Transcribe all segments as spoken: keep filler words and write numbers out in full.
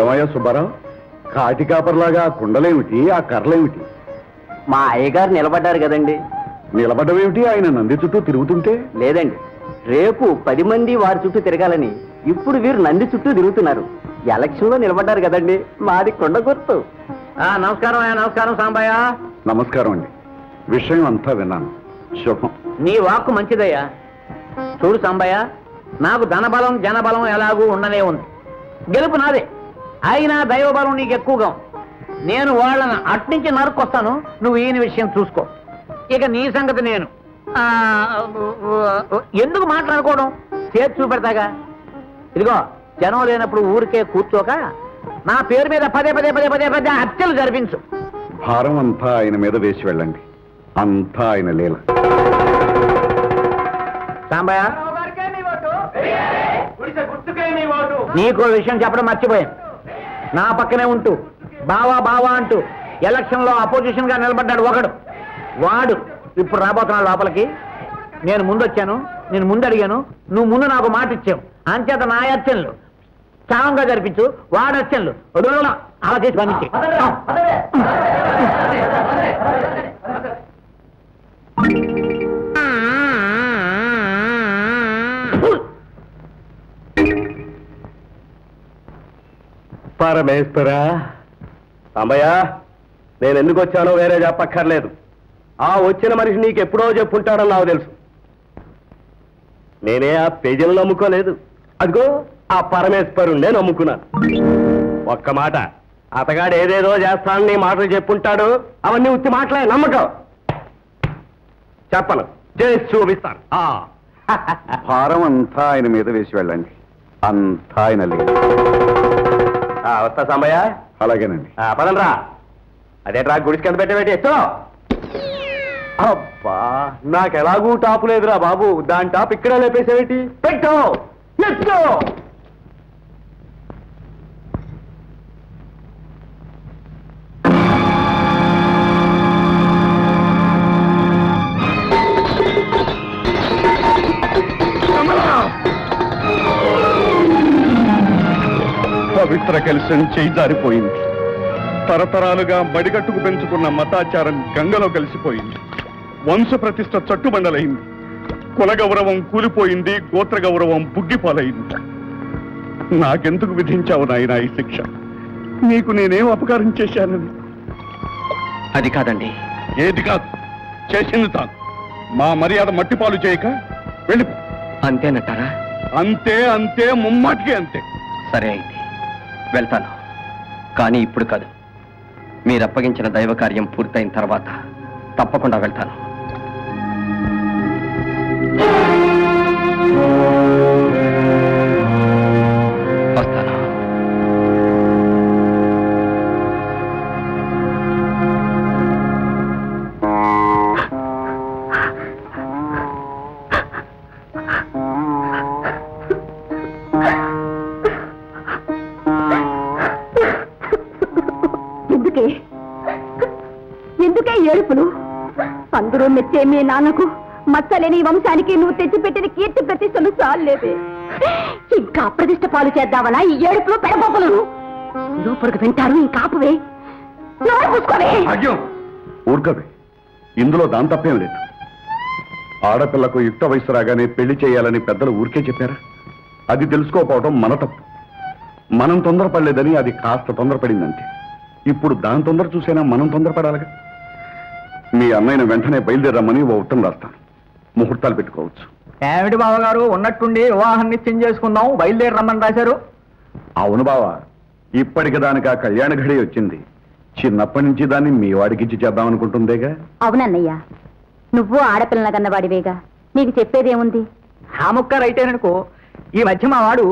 ఏమయ్యా సుబ్బారావు కాటి కాపర్లాగా కుండలేమిటి ఆ కర్రలేమిటి? మా అయ్యగారు నిలబడ్డారు కదండి. నిలబడ్డవేమిటి? ఆయన నంది చుట్టూ తిరుగుతుంటే? లేదండి, రేపు పది మంది వారి చుట్టూ తిరగాలని ఇప్పుడు వీరు నంది చుట్టూ తిరుగుతున్నారు. ఎలక్షన్లో నిలబడ్డారు కదండి, మాది కొండ గుర్తు. నమస్కారం అయ్యా. నమస్కారం సాంబయ్య. నమస్కారం అండి. విషయం అంతా విన్నాను. శుభం. నీ వాక్కు మంచిదయ్యా. చూడు సాంబయ్య, నాకు ధనబలం జనబలం ఎలాగూ ఉండనే ఉంది, గెలుపు నాదే. అయినా దైవబలం నీకు ఎక్కువగా. నేను వాళ్ళని అట్నుంచి నరుకొస్తాను, నువ్వు ఈయన విషయం చూసుకో. ఇక నీ సంగతి నేను ఎందుకు మాట్లాడుకోవడం, చేతి చూపెడతాగా. ఇదిగో జనం లేనప్పుడు ఊరికే కూర్చోక నా పేరు మీద పదే పదే పదే పదే పదే హత్యలు జరిపించు. భారం అంతా ఆయన మీద వేసి వెళ్ళండి, అంతా ఆయన లీల. సాంబయ్య, నీకు విషయం చెప్పడం మర్చిపోయాను. నా పక్కనే ఉంటూ బావా బావా అంటూ ఎలక్షన్ లో అపోజిషన్ గా నిలబడ్డాడు ఒకడు. వాడు ఇప్పుడు రాబోతున్నాడు లోపలికి. నేను ముందు వచ్చాను, నేను ముందు అడిగాను, నువ్వు ముందు నాకు మాట ఇచ్చావు. అంచేత నా అర్చనలు క్షామంగా జరిపించు, వాడు అర్చనలు అలా చేసి పంపించి. పరమేశ్వరా సాంబయ్య, నేను ఎందుకు వచ్చానో వేరే చెప్పక్కర్లేదు. ఆ వచ్చిన మనిషి నీకు ఎప్పుడో చెప్పుంటాడని నాకు తెలుసు. నేనే ఆ పేజీలను నమ్ముకోలేదు, అదిగో ఆ పరమేశ్వరుణ్ణే నమ్ముకున్నాను. ఒక్క మాట, అతగాడు ఏదేదో చేస్తానని మాటలు చెప్పుంటాడు, అవన్నీ ఉత్తి మాటలే, నమ్మకం. చెప్పను, చేసి చూపిస్తాను. భారం అంతా ఆయన మీద వేసి వెళ్ళండి, అంతా ఆయన లేదు. వస్తా సాంబయ్య. అలాగేనండి, పదండ్రా. అదేట్రా గుడికి కింద పెట్టబెట్టి ఎత్తో. అబ్బా, నాకెలాగూ టాపు లేదురా బాబు, దాని టాప్ ఇక్కడే లేపేసేవేటి? పెట్టో ఎత్తో. పవిత్ర కలశం చేయి జారిపోయింది. తరతరాలుగా బడిగట్టుకు పెంచుకున్న మతాచారం గంగలో కలిసిపోయింది. వంశ ప్రతిష్ట చట్టుబండలైంది. కుల గౌరవం కూలిపోయింది, గోత్ర గౌరవం బుగ్గిపాలైంది. నాకెందుకు విధించావు నాయన ఈ శిక్ష? నీకు నేనేం అపకారం చేశానని? అది కాదండి. ఏది కాదు? చేసింది తాను. మా మర్యాద మట్టిపాలు చేయక వెళ్ళిపో. అంతేనంటారా? అంతే, అంతే, ముమ్మాటికి అంతే. సరే అయితే వెళ్తాను, కానీ ఇప్పుడు కాదు. మీరు అప్పగించిన దైవ కార్యం పూర్తయిన తర్వాత తప్పకుండా వెళ్తాను. వస్తాను. ఎందుకే ఎందుకే ఏడుపులు? అందరూ మెచ్చే మీ నాన్నకు మచ్చలేని వంశానికి నువ్వు తెచ్చిపెట్టిన కీర్తి ప్రతిష్టలు చాలేదే. ఇంకా అప్రతిష్ట పాలు చేద్దామనా ఈ ఏడుపులు పెడబోకులను? లోపలికి వింటారు. ఇంకా ఆపువే, నోరు మూసుకోవే. ఊరుకవే, ఇందులో దాని తప్పేం లేదు. ఆడపిల్లకు యుక్త వయసు రాగానే పెళ్లి చేయాలని పెద్దలు ఊరికే చెప్పారా? అది తెలుసుకోకపోవడం మన తప్పు. మనం తొందరపడలేదని అది కాస్త తొందరపడిందంటే. ఇప్పుడు దాని తొందర చూసైనా మనం తొందరపడాలిగా. మీ అన్నయ్యను వెంటనే బయలుదేరమని ఓ ఉత్తరం రాస్తాను, ముహూర్తాలు పెట్టుకోవచ్చు. ఏమిటి బావ గారు, ఉన్నట్టుండి వివాహం నిశ్చయం చేసుకుందాం, బయలుదేరమని రాశారు? అవును బావ, ఇప్పటికి దానికి ఆ కళ్యాణ ఘడి వచ్చింది. చిన్నప్పటి నుంచి దాన్ని మీ వాడికిచ్చి చేద్దాం అనుకుంటుందేగా. అవునన్నయ్య, నువ్వు ఆడపిల్లన కన్నవాడివేగా, నీకు చెప్పేదేముంది? ఆ ముక్క రైటేననుకో. ఈ మధ్య మా వాడు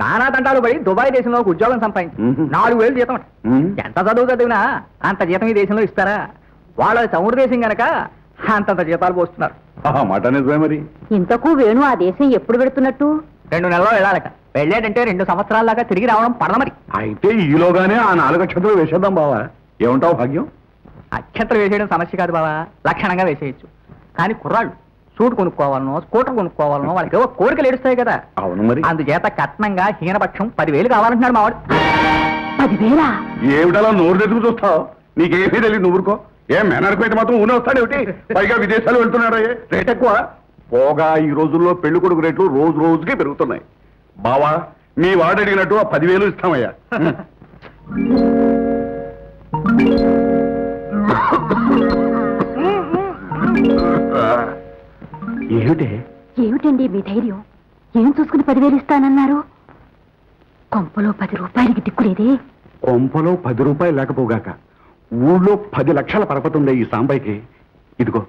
నానా తంటాలు పడి దుబాయ్ దేశంలో ఒక ఉద్యోగం సంపాదించి నాలుగు వేలు జీతం. ఎంత చదువు చదివినా అంత జీతం ఈ దేశంలో ఇస్తారా? వాళ్ళ చౌరు దేశం గనక అంతంత జీతాలు పోస్తున్నారు. ఇంతకు వేణు ఆ దేశం ఎప్పుడు పెడుతున్నట్టు? రెండు నెలలో వెళ్ళాలట. వెళ్ళాడంటే రెండు సంవత్సరాల దాకా తిరిగి రావడం పడమరి. అయితే ఈలోగానే ఆ నాలుగు అక్షంతలు వేసేద్దాం బావా, ఏమంటావు భాగ్యం? అక్షంతలు వేసేయడం సమస్య కాదు బావా, లక్షణంగా వేసేయచ్చు. కానీ కుర్రాళ్ళు సూట్ కొనుక్కోవాలనో స్కూటర్ కొనుక్కోవాలనో వాళ్ళకి ఏవో కోరికలు ఏడుస్తాయి కదా. అవును మరి. అందుచేత కట్నంగా హీనపక్షం పదివేలు కావాలంటున్నాడు మావాడు. ఏమిటలా నోరు తెచ్చుకు చూస్తావు? నీకేమీ తెలియదు, నువ్వుకో. ఏ మేనర్కైతే మాత్రం ఊనే వస్తాడేమిటి? పైగా విదేశాలు వెళ్తున్నాడయ్యే, రేట్ ఎక్కువ. పోగా ఈ రోజుల్లో పెళ్లి కొడుకు రేట్లు రోజు రోజుకి పెరుగుతున్నాయి. బావా, మీ వాడు అడిగినట్టు ఆ పదివేలు ఇస్తామయ్యా. ఏమిటండి మీ ధైర్యం? ఏం చూసుకుని పదివేలు ఇస్తానన్నారు? కొంపలో పది రూపాయలకి దిక్కులేదే. కొంపలో పది రూపాయలు లేకపోగాక ఊళ్ళో పది లక్షల పరపతుండే ఈ సాంబాయికి. ఇదిగో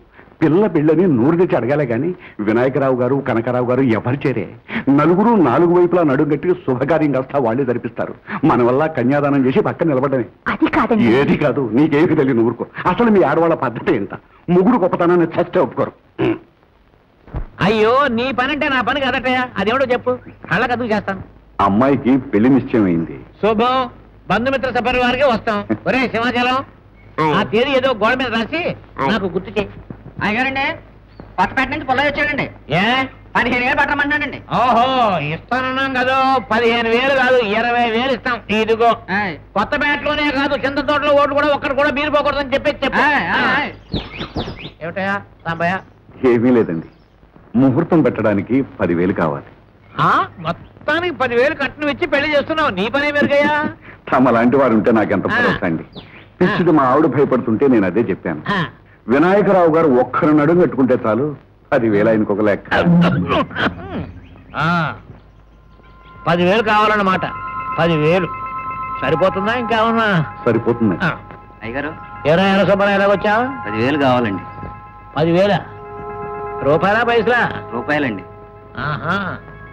పిల్ల పిల్లని నూరు తెచ్చి అడగాలే గాని వినాయకరావు గారు కనకరావు గారు ఎవరు చేరే నలుగురు నాలుగు వైపులా నడుగట్టి శుభకార్యం కాస్తా వాళ్ళే జరిపిస్తారు. మన వల్ల కన్యాదానం చేసి పక్కన నిలబడమే. అది కాదండి. ఏది కాదు, నీకేమి తెలియని ఊరుకో. అసలు మీ ఆడవాళ్ళ పద్ధతి ఎంత? ముగ్గురు గొప్పతనాన్ని చస్తే ఒప్పుకోరు. అయ్యో, నీ పనంటే నా పని కాదటయా. అదేమిటో చెప్పు, కళ్ళకదుగు చేస్తాను. అమ్మాయికి పెళ్లి నిశ్చయమైంది. శుభం. బంధుమిత్ర సపరివారికి వస్తాం. ఒరే సింహాచలం, ఆ తేదీ ఏదో గోడ మీద రాసి నాకు గుర్తు చేయి. అయ్యారండి, కొత్తపేట నుంచి పొల్లయ్య వచ్చాడండి. ఏ పదిహేను వేలు పట్టమంటాడండి. ఓహో, ఇస్తానన్నాం కదా. పదిహేను వేలు కాదు, ఇరవై వేలు ఇస్తాం. ఇదిగో కొత్తపేటలోనే కాదు, చింత తోటలో ఓట్లు కూడా ఒక్కరు కూడా మీరు పోకూడదని చెప్పేసి చెప్పా. ఏమిటయా సాంబయ్య? ఏమీ లేదండి, ముహూర్తం పెట్టడానికి పదివేలు కావాలి. మొత్తానికి పదివేలు కట్నం ఇచ్చి పెళ్లి చేస్తున్నావు, నీ పనే మెరుగయ్యా. తమ లాంటి వారు ఉంటే నాకెంత భరోసా అండి. పిచ్చుడు మా ఆవిడ భయపడుతుంటే నేను అదే చెప్పాను. వినాయకరావు గారు ఒక్కరు నడుము పెట్టుకుంటే చాలు, పదివేలు ఆయనకు ఒక లెక్క. పదివేలు కావాలన్నమాట. పదివేలు సరిపోతుందా? ఇంకేమన్నా సరిపోతుంది. అయ్యగారు ఇరవై ఏళ్ళ శుభ్రం ఎలాగొచ్చా? పదివేలు కావాలండి. పదివేల రూపాయలా పైసలా? రూపాయలండి. ఆహా,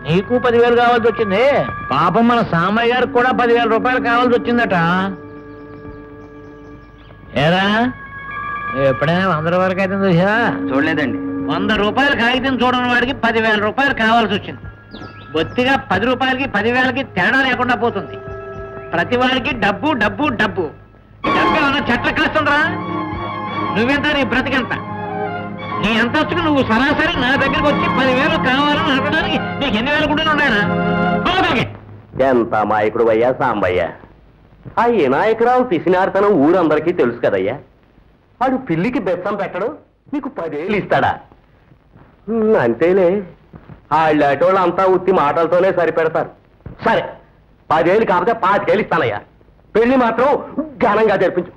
నీకు పదివేలు కావాల్సి వచ్చింది. పాపం మన సామయ్య గారికి కూడా పదివేల రూపాయలు కావాల్సి వచ్చిందట. ఏరా, ఎప్పుడైనా వంద రూపాయల కాగితం చూసా? చూడలేదండి. వంద రూపాయల కాగితం చూడని వాడికి పదివేల రూపాయలు కావాల్సి వచ్చింది. బొత్తిగా పది రూపాయలకి పదివేలకి తేడా లేకుండా పోతుంది. ప్రతి వాడికి డబ్బు డబ్బు డబ్బు డబ్బు. ఏమన్నా చెట్ల కాస్తుండ్రా? నువ్వెంత, నీ బ్రతికెంత? నీ ఎంత వచ్చుకు నువ్వు సరాసరి నా దగ్గరకు వచ్చి పదివేలు కావాలని అడగడానికి నీకు ఎన్ని వేలు కూడా ఉన్నాయా? ఎంత అమాయకుడు అయ్యా సాంబయ్య! ఆ వినాయకరావు పిసినార్తనం ఊరందరికీ తెలుసు కదయ్యా. వాడు పిల్లికి బెత్తం పెట్టడు, నీకు పదేళ్ళు ఇస్తాడా? అంతేలే, వాళ్ళేటోళ్ళు అంతా ఉత్తి మాటలతోనే సరిపెడతారు. సరే, పదేళ్ళు కాకపోతే పాతికేళ్ళు ఇస్తానయ్యా. పెళ్లి మాత్రం ఘనంగా జరిపించు.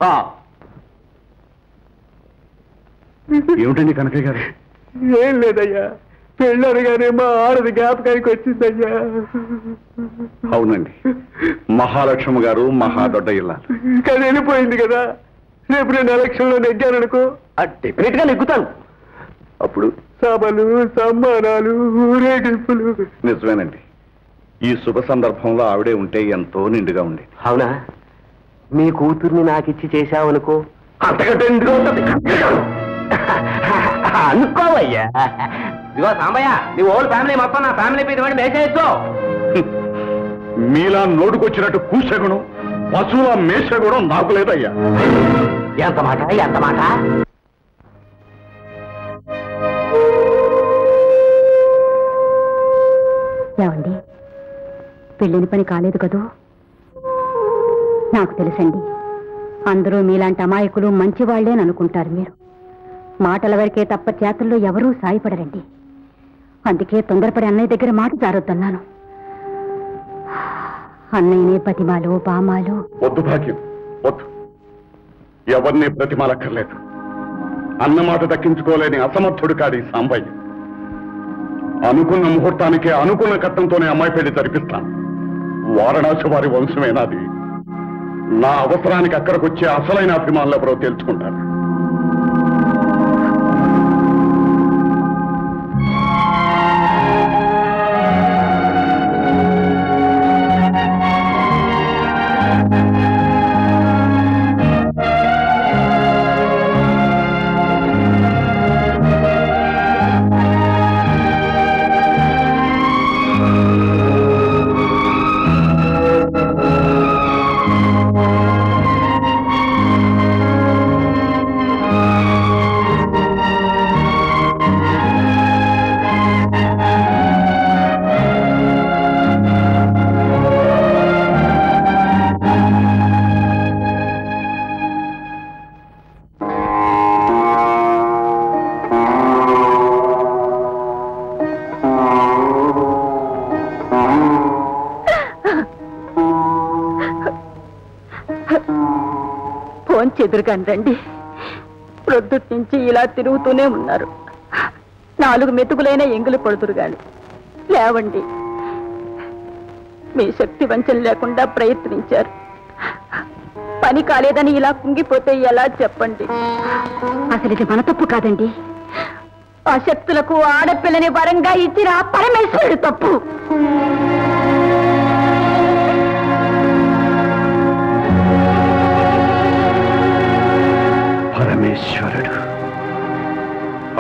ఏమిటండి కనకయ్య గారు? ఏం లేదయ్యా, పెళ్ళనగానే మా ఆడది జ్ఞాపకానికి వచ్చిందయ్యా. అవునండి, మహాలక్ష్మి గారు మహా దొడ్డ ఇల్లాలు కదా, వెళ్ళిపోయింది కదా. రేపు నేను ఎలక్షన్లో నెగ్గాననుకో, డెఫినెట్ గా నెగ్గుతాను. అప్పుడు సభలు సమ్మానాలు ఊరేగింపులు. నిజమేనండి, ఈ శుభ సందర్భంలో ఆవిడే ఉంటే ఎంతో నిండుగా ఉండేది. అవునా? మీ కూతుర్ని నాకిచ్చి చేశావనుకో, అంతకంటే నిండుగా ఉంటుంది. అనుకోవయ్యా. ఇదిగో సాంబయ్య, నీ ఓల్డ్ ఫ్యామిలీ మొత్తం నా ఫ్యామిలీ మీద వాడిని మేసేయచ్చు. మీలా నోటుకొచ్చినట్టు కూసగుణం పశువుల మేష కూడా నాకు లేదయ్యా. ఎంత మాట, ఎంత మాట! ఏమండి, పెళ్ళిని పని కాలేదు కదూ. నాకు తెలుసండి, అందరూ మీలాంటి అమాయకులు మంచి వాళ్లేని అనుకుంటారు. మీరు మాటల వరకే తప్ప చేతుల్లో ఎవరూ సాయపడరండి. అందుకే తొందరపడి అన్నయ్య దగ్గర మాట జారొద్దన్నాను. అన్నయ్యనే ప్రతిమాలు పామాలు. వద్దు భాగ్యం, వద్దు. ఎవరినే ప్రతిమాలక్కర్లేదు. అన్నమాట దక్కించుకోలేని అసమర్థుడు కాదు ఈ సాంబయ్య. అనుకున్న ముహూర్తానికే అనుకున్న కట్టంతోనే అమ్మాయి పెళ్లి జరిపిస్తాను. వారణాసి వారి వంశమేనాది. నా అవసరానికి అక్కడికొచ్చే అసలైన అభిమానులు ఎవరో తెలుసుకుంటారు. భోన్ చెదురుగాని రండి. ప్రొద్దుటి నుంచి ఇలా తిరుగుతూనే ఉన్నారు. నాలుగు మెతుకులైన ఎంగిలి పడుతురు గాని లేవండి. మీ శక్తి వంచన లేకుండా ప్రయత్నించారు. పని కాలేదని ఇలా కుంగిపోతే ఎలా చెప్పండి? అసలు ఇది మన తప్పు కాదండి. ఆ శక్తులకు ఆడపిల్లని వరంగా ఇచ్చిన ఆ పరమేశ్వరుడు తప్పు. పరమేశ్వరుడు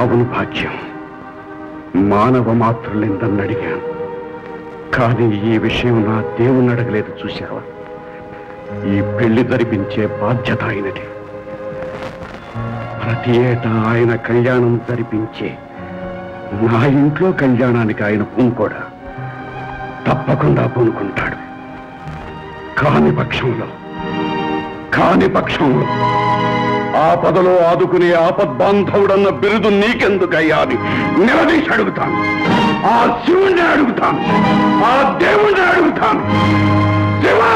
అవును భాగ్యం, మానవ మాతృలిందని అడిగాను. కానీ ఈ విషయం నా దేవుణ్ణి అడగలేదు. చూశావా, ఈ పెళ్లి జరిపించే బాధ్యత ఆయనది. ప్రతి ఏటా ఆయన కళ్యాణం జరిపించే నా ఇంట్లో కళ్యాణానికి ఆయన పూనుకోడా? తప్పకుండా పూనుకుంటాడు. కాని పక్షంలో కాని పక్షంలో ఆపదలో ఆదుకునే ఆపద్బాంధవుడన్న బిరుదు నీకెందుకయ్యా అని నిలదీసి అడుగుతాను. ఆ శివుణ్ణి అడుగుతాను, ఆ దేవుణ్ణి అడుగుతాను. శివ!